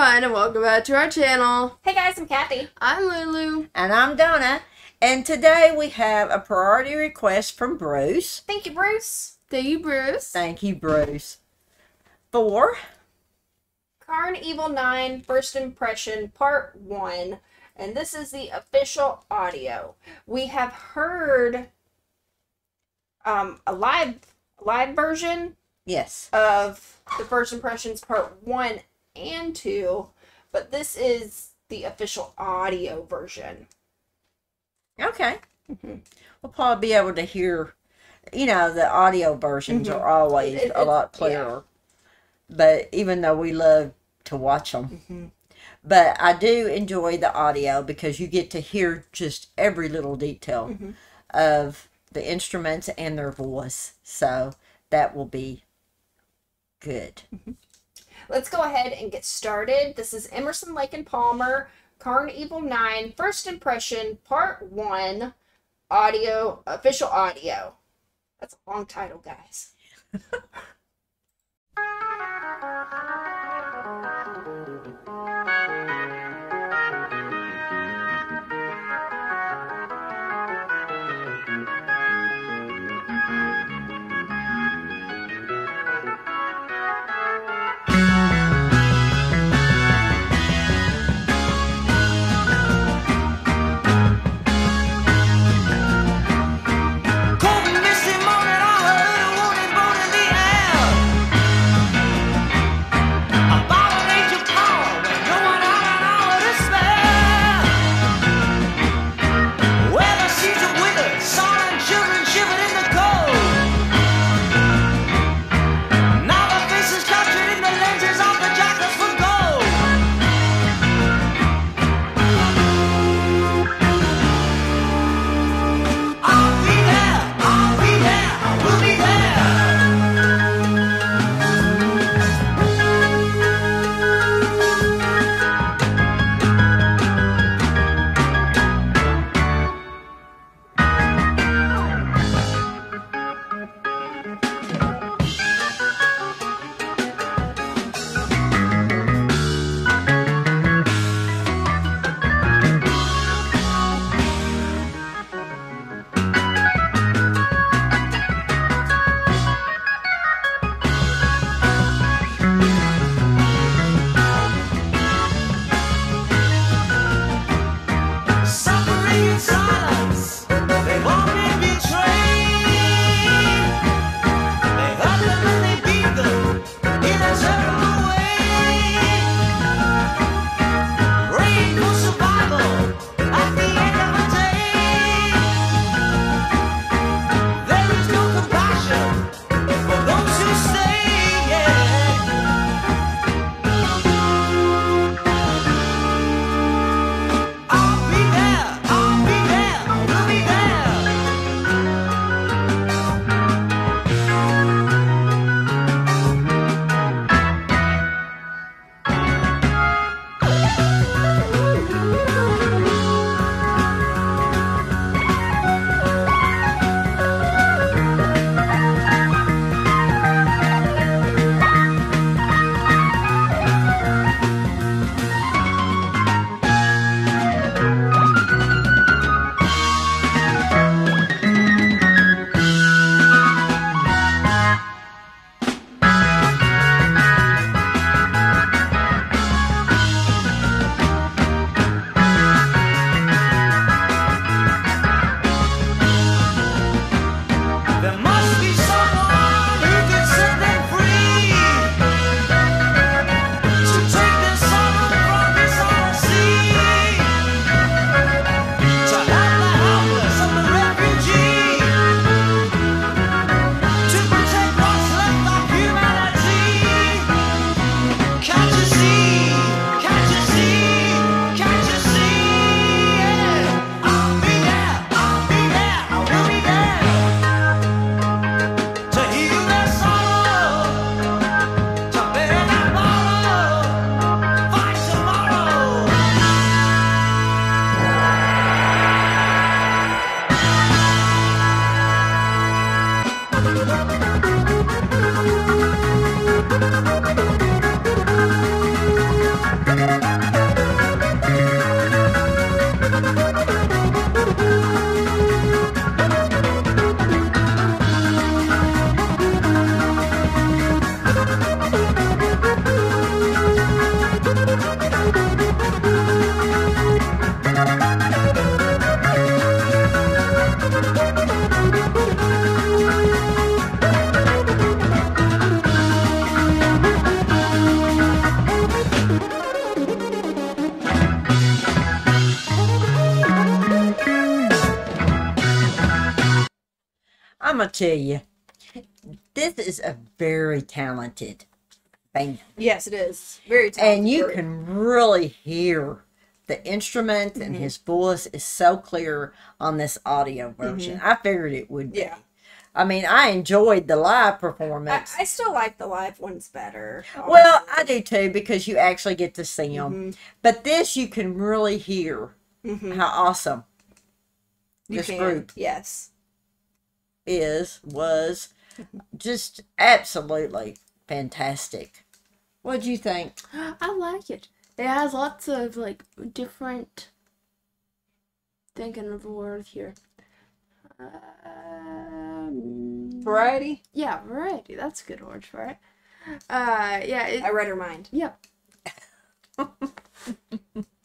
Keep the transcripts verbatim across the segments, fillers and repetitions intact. everyone, and welcome back to our channel. Hey guys, I'm Kathy. I'm Lulu. And I'm Donna. And today we have a priority request from Bruce. Thank you, Bruce. Thank you, Bruce. Thank you, Bruce. For Karn Evil nine First Impression Part one. And this is the official audio. We have heard um, a live, live version. Yes. Of the First Impressions Part one and two, but this is the official audio version. Okay. Mm-hmm. We'll probably be able to hear, you know, the audio versions mm-hmm. are always it, a lot clearer. Yeah. But even though we love to watch them. Mm-hmm. But I do enjoy the audio because you get to hear just every little detail mm-hmm. of the instruments and their voice. So that will be good. Let's go ahead and get started. This is Emerson Lake and Palmer, Karn Evil nine, First Impression, Part one, audio, official audio. That's a long title, guys. I'm gonna tell you, this is a very talented band. Yes, it is. Very talented. And you group. Can really hear the instrument, mm-hmm. and his voice is so clear on this audio version. Mm-hmm. I figured it would be. Yeah. I mean, I enjoyed the live performance. I, I still like the live ones better. Honestly. Well, I do too, because you actually get to see them. Mm-hmm. But this, you can really hear mm-hmm. how awesome you this can. Group. Yes. Is was just absolutely fantastic. What do you think? I like it. It has lots of like different thinking of the word here. Um, variety. Yeah, variety. That's a good word for it. Uh, yeah. It, I read her mind. Yeah.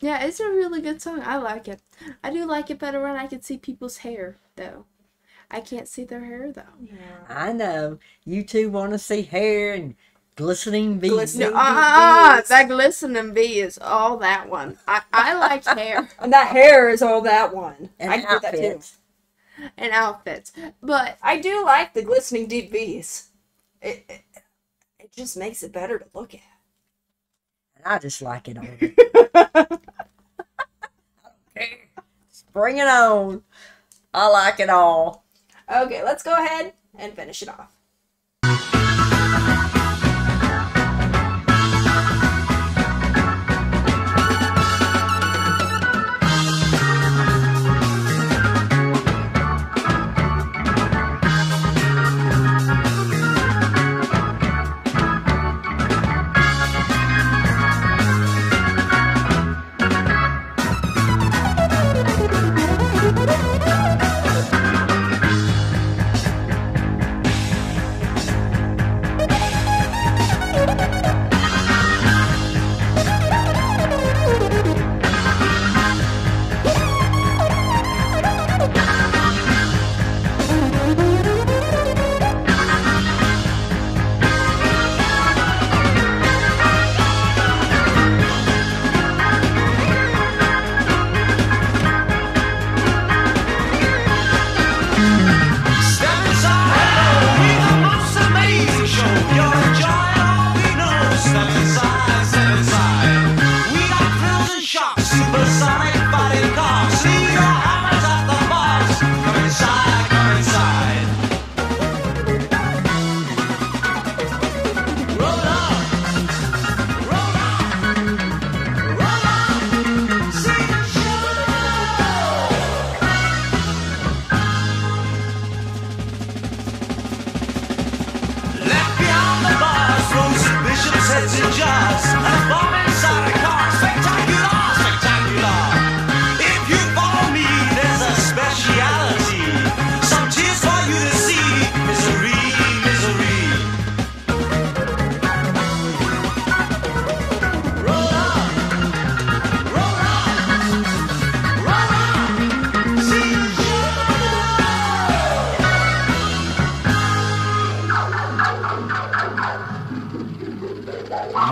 Yeah, it's a really good song. I like it. I do like it better when I can see people's hair, though. I can't see their hair, though. Yeah. I know. You two want to see hair and glistening bees. Glistening no, uh, bees. That glistening bee is all that one. I, I like hair. And that hair is all that one. And I can outfits. Do that, too. And outfits. But I do like the glistening deep bees. It, it, it just makes it better to look at. And I just like it all. Bring it on. I like it all. Okay, let's go ahead and finish it off.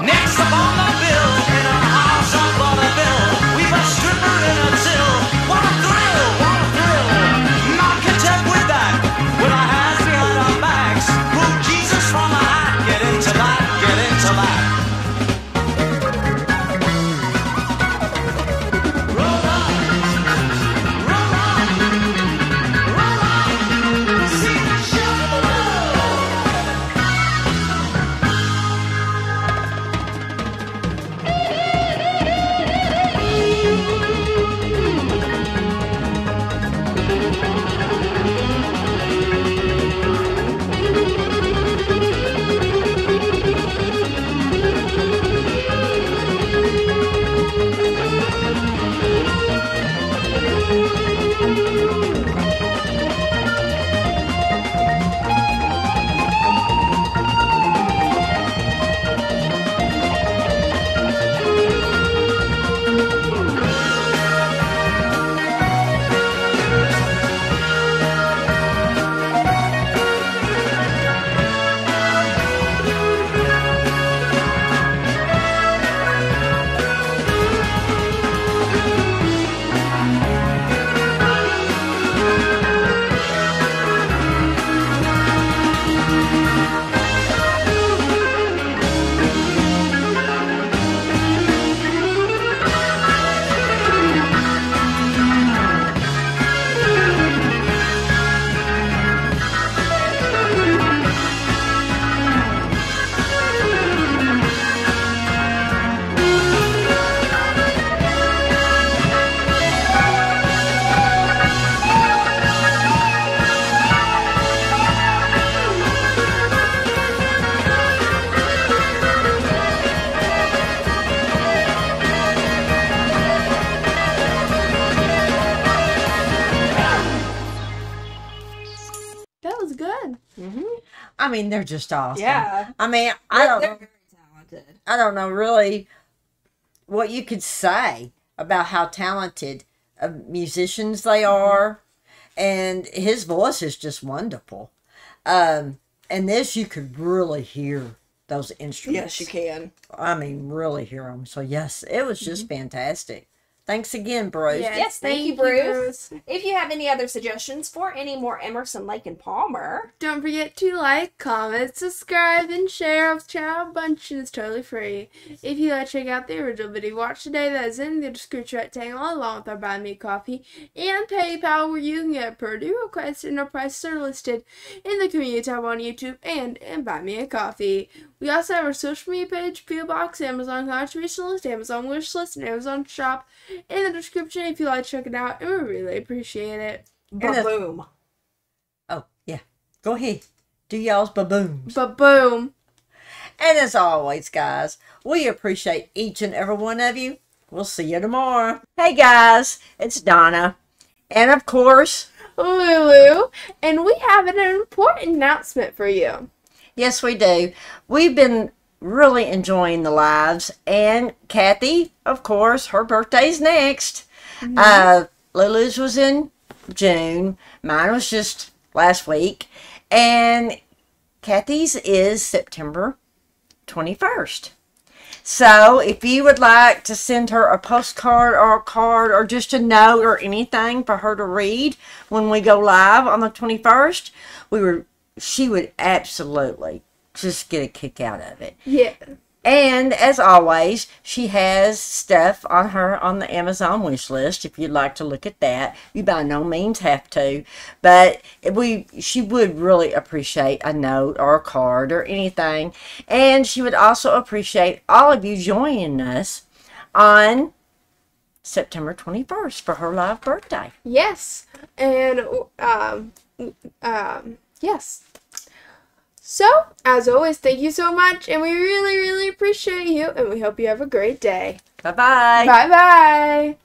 Next up on the bill. That was good. Mm-hmm. I mean, they're just awesome. Yeah. I mean, I they're, don't they're know, very talented. I don't know really what you could say about how talented uh, musicians they are. Mm-hmm. And his voice is just wonderful. Um, and this, you could really hear those instruments. Yes, you can. I mean, really hear them. So, yes, it was just mm-hmm. fantastic. Thanks again, Bruce. Yes, yes thank, thank you, Bruce. Bruce. If you have any other suggestions for any more Emerson, Lake, and Palmer, don't forget to like, comment, subscribe, and share. Our channel bunch is totally free. If you'd like to check out the original video watch today, that is in the description rectangle, along with our Buy Me a Coffee and PayPal, where you can get per due request and our prices are listed in the community tab on YouTube and in Buy Me a Coffee. We also have our social media page, P O Box, Amazon contribution list, Amazon wish list, and Amazon shop in the description if you like to check it out, and we really appreciate it. Ba-boom. Oh, yeah. Go ahead. Do y'all's ba-booms. Ba-boom. And as always, guys, we appreciate each and every one of you. We'll see you tomorrow. Hey, guys. It's Donna. And, of course, Lulu. And we have an important announcement for you. Yes, we do. We've been really enjoying the lives, and Kathy, of course, her birthday's next. Mm-hmm. uh, Lulu's was in June, mine was just last week, and Kathy's is September twenty-first. So if you would like to send her a postcard or a card or just a note or anything for her to read when we go live on the twenty-first, we were she would absolutely just get a kick out of it. Yeah. And as always, she has stuff on her on the Amazon wish list if you'd like to look at that. You by no means have to, but we she would really appreciate a note or a card or anything. And she would also appreciate all of you joining us on September twenty-first for her live birthday. Yes. And um um yes. So, as always, thank you so much, and we really, really appreciate you, and we hope you have a great day. Bye-bye. Bye-bye.